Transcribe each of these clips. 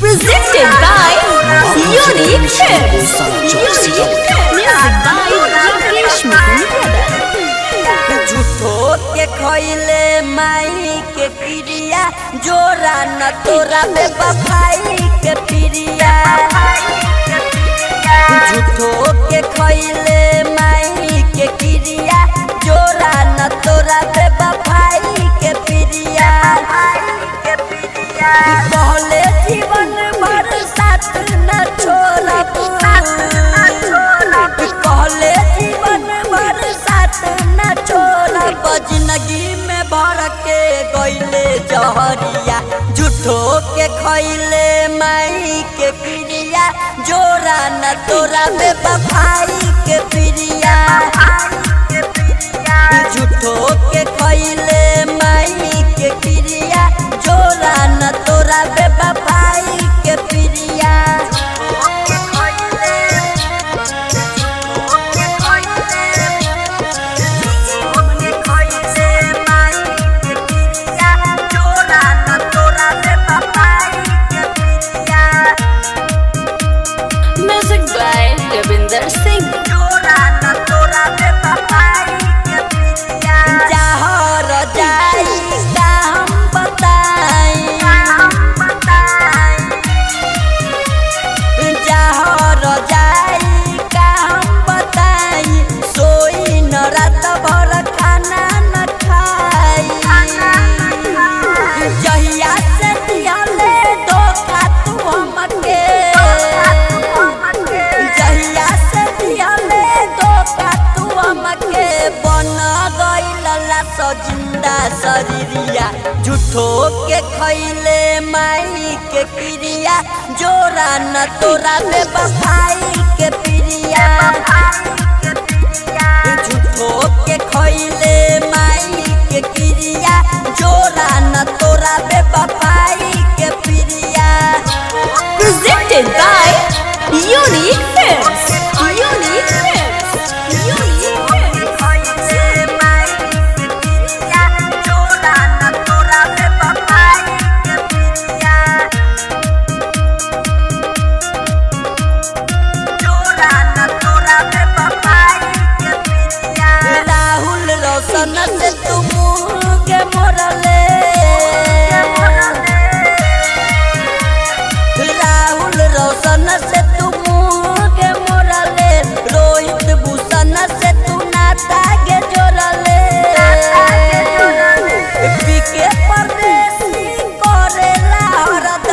Presented by Unique Films. Music by English जहरिया झूठो के खइले माई के पिरिया जोरा न तोरा पे बफाई के पिरिया झूठो के खइले माई के पिरिया जोरा न तोरा पे बफाई के पिरिया शरीरिया झूठो के खइले माई के पिरिया जोरा न तोरा पे बफाई के पिरिया झूठो के खइले माई के पिरिया जोरा न तोरा पे बफाई के पिरिया Presented by Unique Films. Rahul Rosna से तू मुँह के मोरा ले, रोय दे बुसाना से तू नाता के जोरा ले, पीके परदेसी करेला हरदम,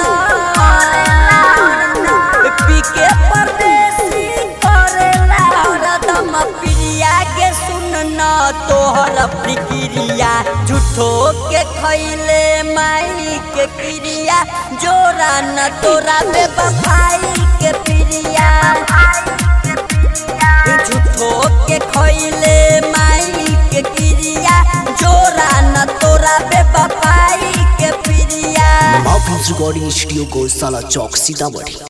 पीके परदेसी करेला हरदम, पिरिया के सुनना तोहर फिक्रिया झूठो के खइले माई के पिरिया जोरा न तोरा पे बफाई के पिरिया झूठो के खइले माई के पिरिया जोरा न तोरा पे बफाई के पिरिया। Unique Films रिकॉर्डिंग स्टूडियो को साला चौक सीतामढ़ी।